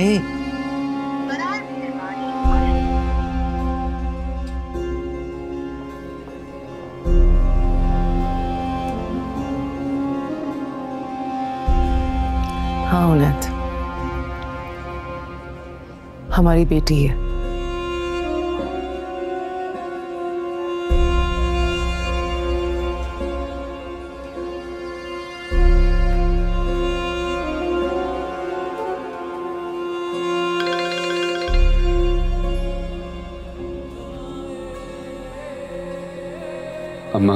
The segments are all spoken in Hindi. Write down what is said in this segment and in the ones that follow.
नहीं। हाँ औलाद, हमारी बेटी है। अम्मा।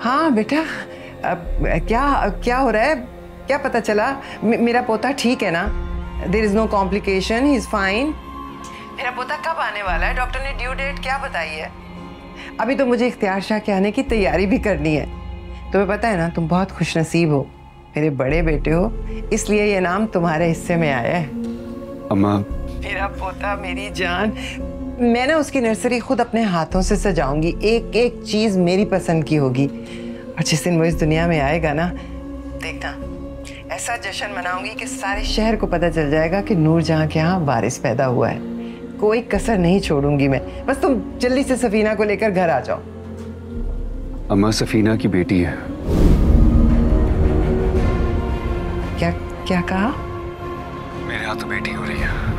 हाँ बेटा, क्या हो रहा है? क्या पता चला? मेरा पोता ठीक है ना? There is no complication, he is fine. मेरा पोता कब आने वाला है? डॉक्टर ने ड्यू डेट क्या बताई है? अभी तो मुझे इख्तियार शाह के आने की तैयारी भी करनी है। तुम्हें पता है ना, तुम बहुत खुशनसीब हो, मेरे बड़े बेटे हो, इसलिए ये नाम तुम्हारे हिस्से में आया है। अम्मा, मेरा पोता, मेरी जान, मैं ना उसकी नर्सरी खुद अपने हाथों से सजाऊंगी। एक एक चीज़ मेरी पसंद की होगी, और जिस दिन वो इस दुनिया में आएगा ना, देखना ऐसा जश्न मनाऊंगी कि सारे शहर को पता चल जाएगा कि नूर जहाँ के यहाँ वारिस पैदा हुआ है। कोई कसर नहीं छोड़ूंगी मैं। बस तुम जल्दी से सफीना को लेकर घर आ जाओ। अम्मा, सफीना की बेटी है। क्या क्या कहा? मेरे हाथों बेटी हो रही है।